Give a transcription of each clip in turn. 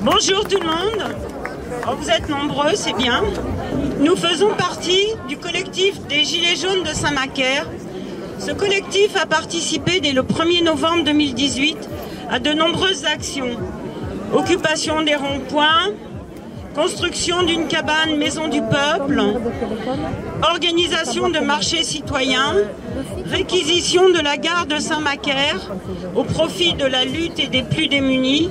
Bonjour tout le monde, vous êtes nombreux, c'est bien. Nous faisons partie du collectif des Gilets jaunes de Saint-Macaire. Ce collectif a participé dès le 1er novembre 2018 à de nombreuses actions. Occupation des ronds-points, construction d'une cabane maison du peuple, organisation de marchés citoyens, réquisition de la gare de Saint-Macaire au profit de la lutte et des plus démunis,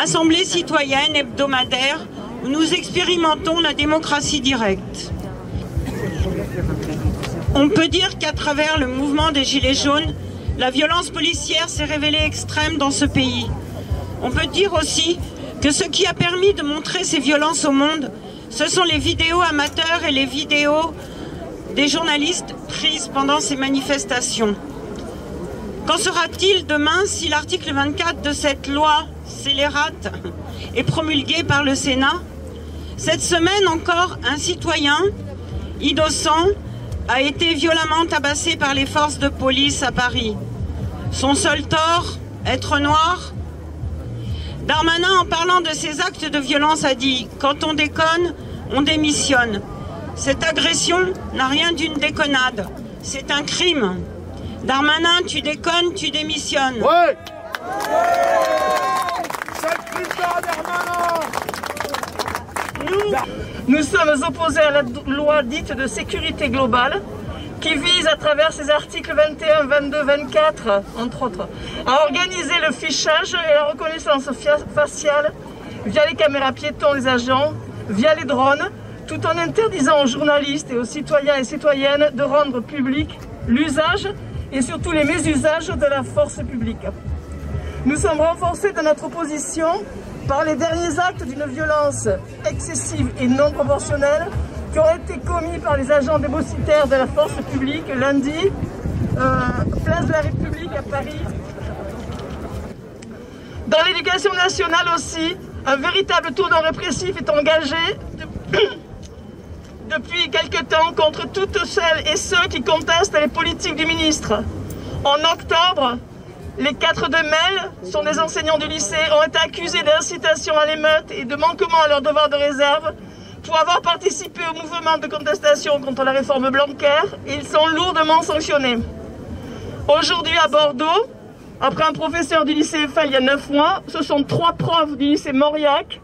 assemblée citoyenne hebdomadaire où nous expérimentons la démocratie directe. On peut dire qu'à travers le mouvement des Gilets jaunes, la violence policière s'est révélée extrême dans ce pays. On peut dire aussi que ce qui a permis de montrer ces violences au monde, ce sont les vidéos amateurs et les vidéos des journalistes prises pendant ces manifestations. Qu'en sera-t-il demain si l'article 24 de cette loi scélérate est promulgué par le Sénat? Cette semaine encore, un citoyen innocent a été violemment tabassé par les forces de police à Paris. Son seul tort, être noir? Darmanin, en parlant de ces actes de violence, a dit « Quand on déconne, on démissionne. Cette agression n'a rien d'une déconnade. C'est un crime. Darmanin, tu déconnes, tu démissionnes. » Ouais. Nous sommes opposés à la loi dite de sécurité globale, qui vise à travers ses articles 21, 22, 24, entre autres, à organiser le fichage et la reconnaissance faciale via les caméras piétons, les agents, via les drones, tout en interdisant aux journalistes et aux citoyens et citoyennes de rendre public l'usage et surtout les mésusages de la force publique. Nous sommes renforcés de notre opposition par les derniers actes d'une violence excessive et non proportionnelle qui ont été commis par les agents dépositaires de la force publique lundi, place de la République à Paris. Dans l'éducation nationale aussi, un véritable tournant répressif est engagé depuis quelque temps contre toutes celles et ceux qui contestent les politiques du ministre. En octobre, les 4 de Mel sont des enseignants du lycée, ont été accusés d'incitation à l'émeute et de manquement à leur devoir de réserve pour avoir participé au mouvement de contestation contre la réforme Blanquer, et ils sont lourdement sanctionnés. Aujourd'hui à Bordeaux, après un professeur du lycée Eiffel il y a 9 mois, ce sont 3 profs du lycée Mauriac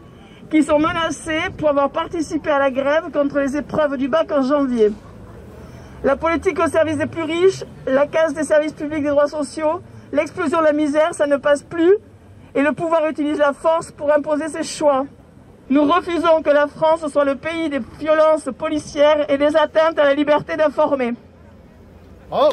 qui sont menacés pour avoir participé à la grève contre les épreuves du bac en janvier. La politique au service des plus riches, la casse des services publics des droits sociaux, l'explosion de la misère, ça ne passe plus, et le pouvoir utilise la force pour imposer ses choix. Nous refusons que la France soit le pays des violences policières et des atteintes à la liberté d'informer. Oh.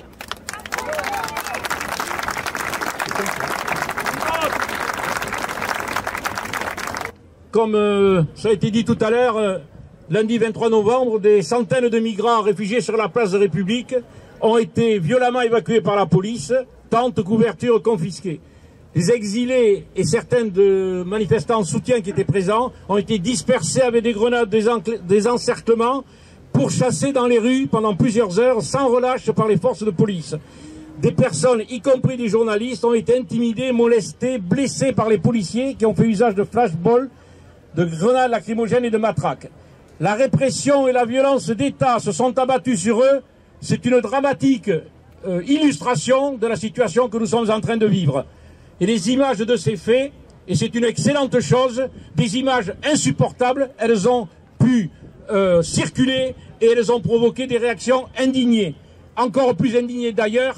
Comme ça a été dit tout à l'heure, lundi 23 novembre, des centaines de migrants réfugiés sur la place de la République ont été violemment évacués par la police, tentes, couvertures confisquées. Les exilés et certains de manifestants en soutien qui étaient présents ont été dispersés avec des grenades, des encerclements, pourchassés dans les rues pendant plusieurs heures sans relâche par les forces de police. Des personnes, y compris des journalistes, ont été intimidées, molestées, blessées par les policiers qui ont fait usage de flashballs, de grenades lacrymogènes et de matraques. La répression et la violence d'État se sont abattues sur eux. C'est une dramatique illustration de la situation que nous sommes en train de vivre. Et les images de ces faits, et c'est une excellente chose, des images insupportables, elles ont pu circuler et elles ont provoqué des réactions indignées. Encore plus indignées d'ailleurs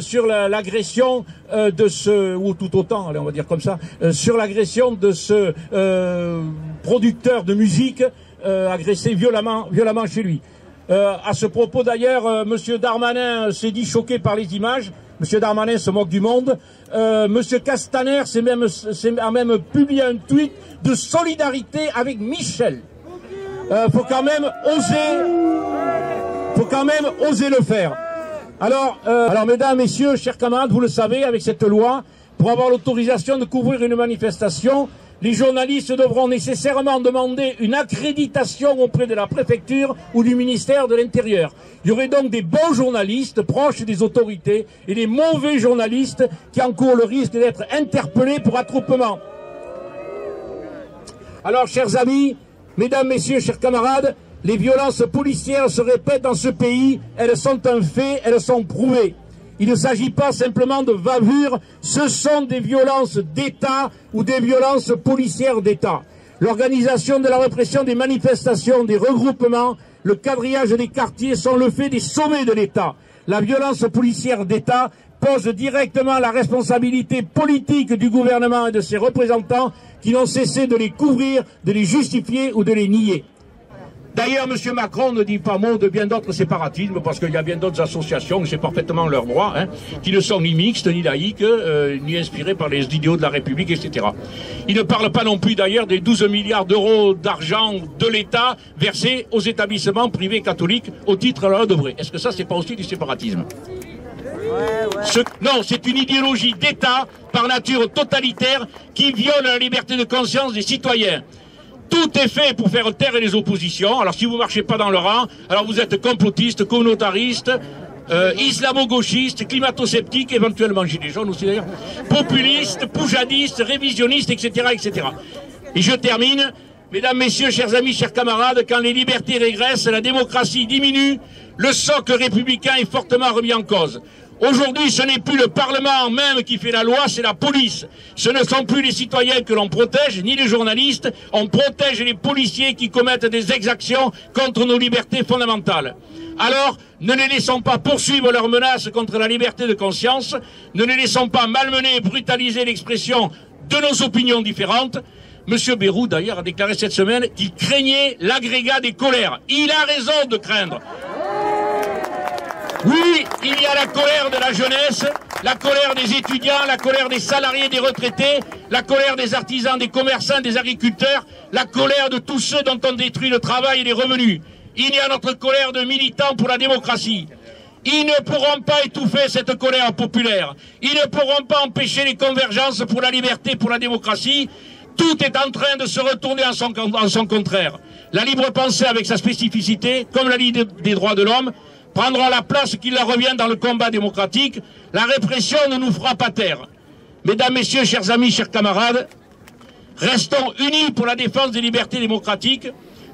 sur l'agression de ce, ou tout autant, allez, on va dire comme ça, sur l'agression de ce producteur de musique agressé violemment chez lui. À ce propos d'ailleurs, M. Darmanin s'est dit choqué par les images. M. Darmanin se moque du monde. M. Castaner a même publié un tweet de solidarité avec Michel. Faut quand même oser le faire. Alors, mesdames, messieurs, chers camarades, vous le savez, avec cette loi, pour avoir l'autorisation de couvrir une manifestation, les journalistes devront nécessairement demander une accréditation auprès de la préfecture ou du ministère de l'Intérieur. Il y aurait donc des bons journalistes proches des autorités et des mauvais journalistes qui encourent le risque d'être interpellés pour attroupement. Alors, chers amis, mesdames, messieurs, chers camarades, les violences policières se répètent dans ce pays. Elles sont un fait, elles sont prouvées. Il ne s'agit pas simplement de bavures, ce sont des violences d'État ou des violences policières d'État. L'organisation de la répression des manifestations, des regroupements, le quadrillage des quartiers sont le fait des sommets de l'État. La violence policière d'État pose directement la responsabilité politique du gouvernement et de ses représentants qui n'ont cessé de les couvrir, de les justifier ou de les nier. D'ailleurs, M. Macron ne dit pas mot de bien d'autres séparatismes, parce qu'il y a bien d'autres associations, c'est parfaitement leur droit, hein, qui ne sont ni mixtes, ni laïques, ni inspirées par les idéaux de la République, etc. Il ne parle pas non plus d'ailleurs des 12 milliards d'euros d'argent de l'État versés aux établissements privés catholiques au titre de la loi Debré. Est-ce que ça, c'est pas aussi du séparatisme ? Non, c'est une idéologie d'État, par nature totalitaire, qui viole la liberté de conscience des citoyens. Tout est fait pour faire taire les oppositions. Alors si vous ne marchez pas dans le rang, alors vous êtes complotiste, communautariste, islamo-gauchiste, climato-sceptique, éventuellement gilets jaunes aussi d'ailleurs, populiste, poujadiste, révisionniste, etc., etc. Et je termine, mesdames, messieurs, chers amis, chers camarades, quand les libertés régressent, la démocratie diminue, le socle républicain est fortement remis en cause. Aujourd'hui, ce n'est plus le Parlement même qui fait la loi, c'est la police. Ce ne sont plus les citoyens que l'on protège, ni les journalistes. On protège les policiers qui commettent des exactions contre nos libertés fondamentales. Alors, ne les laissons pas poursuivre leurs menaces contre la liberté de conscience. Ne les laissons pas malmener et brutaliser l'expression de nos opinions différentes. Monsieur Béroud, d'ailleurs, a déclaré cette semaine qu'il craignait l'agrégat des colères. Il a raison de craindre. Oui, il y a la colère de la jeunesse, la colère des étudiants, la colère des salariés, des retraités, la colère des artisans, des commerçants, des agriculteurs, la colère de tous ceux dont on détruit le travail et les revenus. Il y a notre colère de militants pour la démocratie. Ils ne pourront pas étouffer cette colère populaire. Ils ne pourront pas empêcher les convergences pour la liberté, pour la démocratie. Tout est en train de se retourner en son contraire. La Libre Pensée, avec sa spécificité, comme la Ligue des Droits de l'Homme, prendra la place qui leur revient dans le combat démocratique. La répression ne nous fera pas taire. Mesdames, messieurs, chers amis, chers camarades, restons unis pour la défense des libertés démocratiques.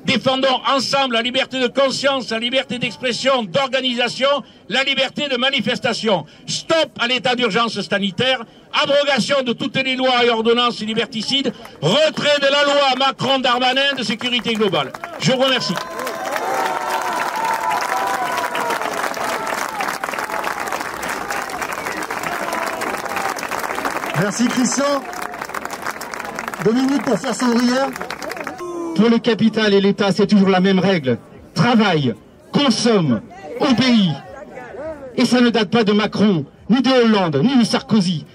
Défendons ensemble la liberté de conscience, la liberté d'expression, d'organisation, la liberté de manifestation. Stop à l'état d'urgence sanitaire, abrogation de toutes les lois et ordonnances liberticides, retrait de la loi Macron-Darmanin de sécurité globale. Je vous remercie. Merci Christian. 2 minutes pour Force Ouvrière. Pour le capital et l'État, c'est toujours la même règle. Travaille, consomme, obéit. Et ça ne date pas de Macron, ni de Hollande, ni de Sarkozy.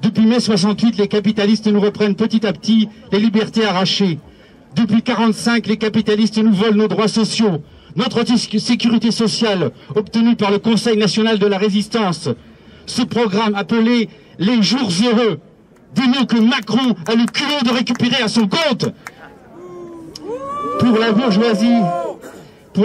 Depuis mai 68, les capitalistes nous reprennent petit à petit les libertés arrachées. Depuis 45, les capitalistes nous volent nos droits sociaux, notre sécurité sociale, obtenue par le Conseil National de la Résistance. Ce programme appelé « Les jours heureux » du nom que Macron a le culot de récupérer à son compte pour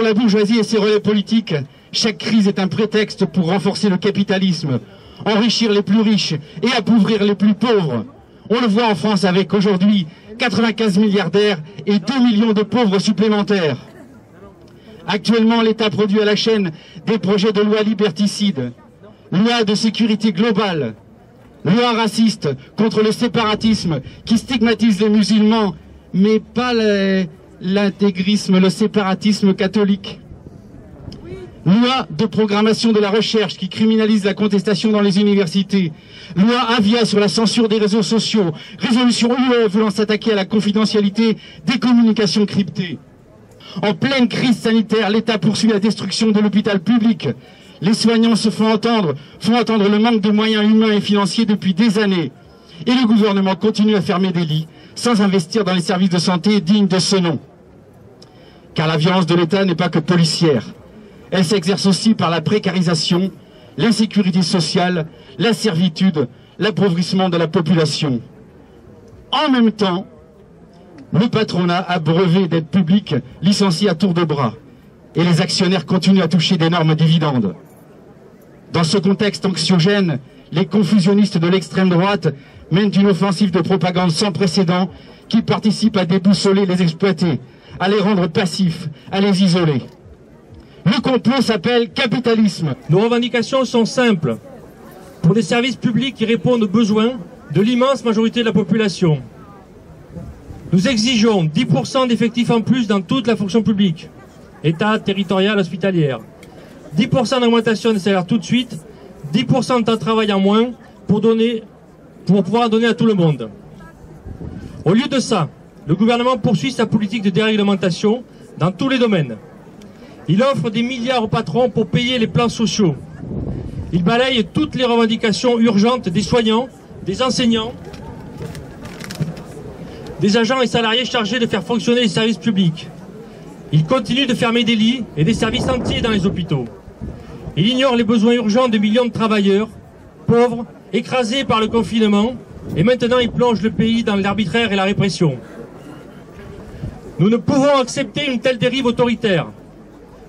la bourgeoisie et ses relais politiques. Chaque crise est un prétexte pour renforcer le capitalisme, enrichir les plus riches et appauvrir les plus pauvres. On le voit en France avec aujourd'hui 95 milliardaires et 2 millions de pauvres supplémentaires. Actuellement, l'État produit à la chaîne des projets de loi liberticides, loi de sécurité globale, loi raciste contre le séparatisme qui stigmatise les musulmans, mais pas l'intégrisme, le séparatisme catholique. Loi de programmation de la recherche qui criminalise la contestation dans les universités. Loi Avia sur la censure des réseaux sociaux. Résolution UE voulant s'attaquer à la confidentialité des communications cryptées. En pleine crise sanitaire, l'État poursuit la destruction de l'hôpital public. Les soignants se font entendre le manque de moyens humains et financiers depuis des années. Et le gouvernement continue à fermer des lits sans investir dans les services de santé dignes de ce nom. Car la violence de l'État n'est pas que policière. Elle s'exerce aussi par la précarisation, l'insécurité sociale, la servitude, l'appauvrissement de la population. En même temps, le patronat a brevet d'aide publique licencié à tour de bras et les actionnaires continuent à toucher d'énormes dividendes. Dans ce contexte anxiogène, les confusionnistes de l'extrême droite mènent une offensive de propagande sans précédent qui participe à déboussoler les exploités, à les rendre passifs, à les isoler. Le complot s'appelle capitalisme. Nos revendications sont simples. Pour des services publics qui répondent aux besoins de l'immense majorité de la population. Nous exigeons 10% d'effectifs en plus dans toute la fonction publique, État, territoriale, hospitalière. 10% d'augmentation des salaires tout de suite, 10% de temps de travail en moins pour pouvoir donner à tout le monde. Au lieu de ça, le gouvernement poursuit sa politique de déréglementation dans tous les domaines. Il offre des milliards aux patrons pour payer les plans sociaux. Il balaye toutes les revendications urgentes des soignants, des enseignants, des agents et salariés chargés de faire fonctionner les services publics. Il continue de fermer des lits et des services entiers dans les hôpitaux. Il ignore les besoins urgents de millions de travailleurs, pauvres, écrasés par le confinement, et maintenant il plonge le pays dans l'arbitraire et la répression. Nous ne pouvons accepter une telle dérive autoritaire.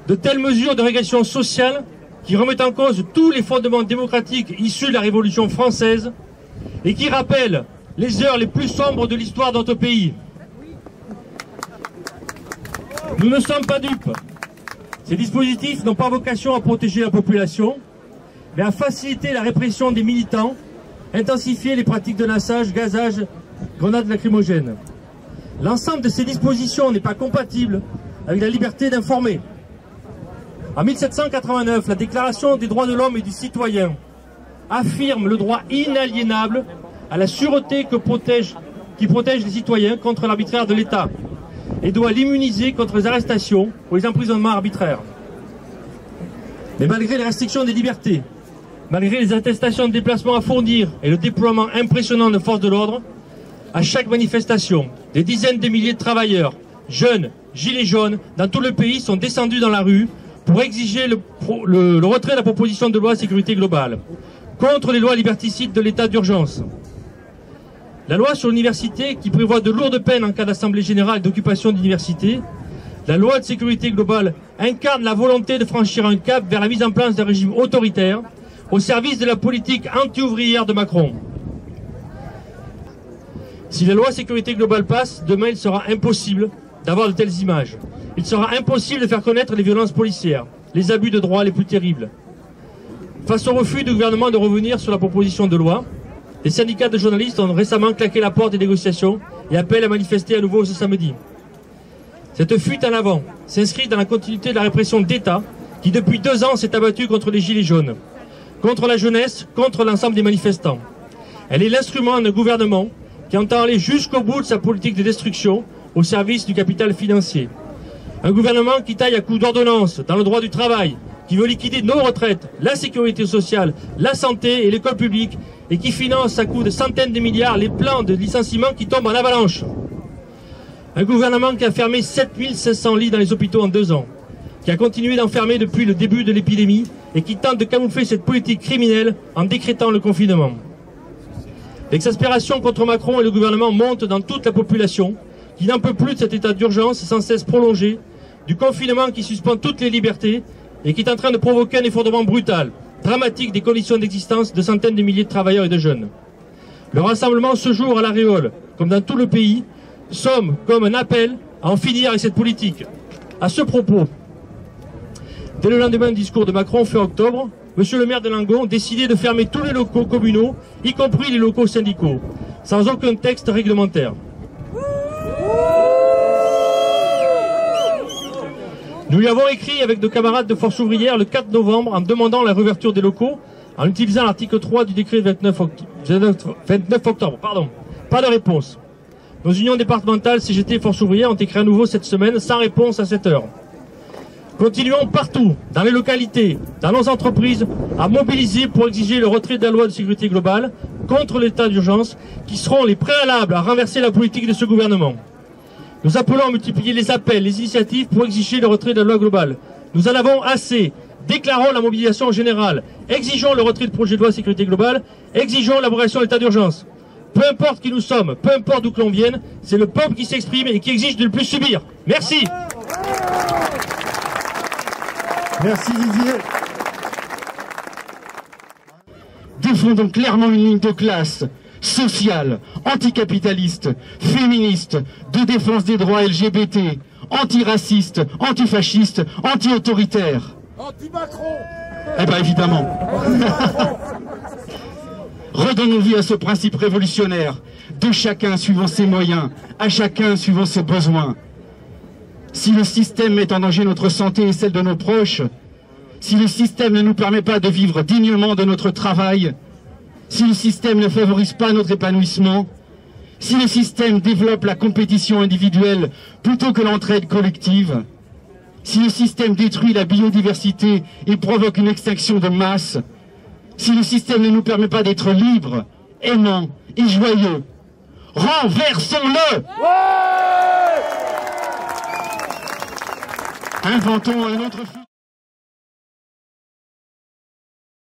De telles mesures de régression sociale qui remettent en cause tous les fondements démocratiques issus de la Révolution française et qui rappellent les heures les plus sombres de l'histoire de notre pays. Nous ne sommes pas dupes. Ces dispositifs n'ont pas vocation à protéger la population, mais à faciliter la répression des militants, intensifier les pratiques de lassage, gazage, grenades lacrymogènes. L'ensemble de ces dispositions n'est pas compatible avec la liberté d'informer. En 1789, la Déclaration des droits de l'homme et du citoyen affirme le droit inaliénable à la sûreté qui protège les citoyens contre l'arbitraire de l'État et doit l'immuniser contre les arrestations ou les emprisonnements arbitraires. Mais malgré les restrictions des libertés, malgré les attestations de déplacement à fournir et le déploiement impressionnant de forces de l'ordre, à chaque manifestation, des dizaines de milliers de travailleurs, jeunes, gilets jaunes, dans tout le pays sont descendus dans la rue pour exiger le retrait de la proposition de loi sécurité globale, contre les lois liberticides de l'état d'urgence. La loi sur l'université, qui prévoit de lourdes peines en cas d'assemblée générale d'occupation d'université, la loi de sécurité globale incarne la volonté de franchir un cap vers la mise en place d'un régime autoritaire au service de la politique anti-ouvrière de Macron. Si la loi sécurité globale passe, demain il sera impossible d'avoir de telles images. Il sera impossible de faire connaître les violences policières, les abus de droit les plus terribles. Face au refus du gouvernement de revenir sur la proposition de loi, les syndicats de journalistes ont récemment claqué la porte des négociations et appellent à manifester à nouveau ce samedi. Cette fuite en avant s'inscrit dans la continuité de la répression d'État qui depuis 2 ans s'est abattue contre les gilets jaunes, contre la jeunesse, contre l'ensemble des manifestants. Elle est l'instrument d'un gouvernement qui entend aller jusqu'au bout de sa politique de destruction au service du capital financier. Un gouvernement qui taille à coups d'ordonnances dans le droit du travail, qui veut liquider nos retraites, la sécurité sociale, la santé et l'école publique, et qui finance à coups de centaines de milliards les plans de licenciement qui tombent en avalanche. Un gouvernement qui a fermé 7500 lits dans les hôpitaux en 2 ans, qui a continué d'enfermer depuis le début de l'épidémie et qui tente de camoufler cette politique criminelle en décrétant le confinement. L'exaspération contre Macron et le gouvernement monte dans toute la population, qui n'en peut plus de cet état d'urgence sans cesse prolongé, du confinement qui suspend toutes les libertés et qui est en train de provoquer un effondrement brutal, dramatique des conditions d'existence de centaines de milliers de travailleurs et de jeunes. Le rassemblement ce jour à La Réole, comme dans tout le pays, somme comme un appel à en finir avec cette politique. À ce propos, dès le lendemain du discours de Macron, fin octobre, M. le maire de Langon décidait de fermer tous les locaux communaux, y compris les locaux syndicaux, sans aucun texte réglementaire. Nous lui avons écrit avec nos camarades de Force Ouvrière le 4 novembre en demandant la réouverture des locaux en utilisant l'article 3 du décret 29 octobre. Pardon. Pas de réponse. Nos unions départementales CGT et Force Ouvrière ont écrit à nouveau cette semaine sans réponse à cette heure. Continuons partout, dans les localités, dans nos entreprises, à mobiliser pour exiger le retrait de la loi de sécurité globale contre l'état d'urgence qui seront les préalables à renverser la politique de ce gouvernement. Nous appelons à multiplier les appels, les initiatives pour exiger le retrait de la loi globale. Nous en avons assez. Déclarons la mobilisation générale. Exigeons le retrait du projet de loi sécurité globale. Exigeons l'abrogation de l'état d'urgence. Peu importe qui nous sommes, peu importe d'où que l'on vienne, c'est le peuple qui s'exprime et qui exige de ne plus subir. Merci. Merci Didier. Défendons clairement une ligne de classe sociale, anticapitaliste, féministe, de défense des droits LGBT, antiraciste, antifasciste, anti-autoritaire. Anti-Macron. Eh bien évidemment. Redonnons vie à ce principe révolutionnaire de chacun suivant ses moyens, à chacun suivant ses besoins. Si le système met en danger notre santé et celle de nos proches, si le système ne nous permet pas de vivre dignement de notre travail, si le système ne favorise pas notre épanouissement, si le système développe la compétition individuelle plutôt que l'entraide collective, si le système détruit la biodiversité et provoque une extinction de masse, si le système ne nous permet pas d'être libres, aimants et joyeux, renversons-le! Ouais! Inventons un autre film.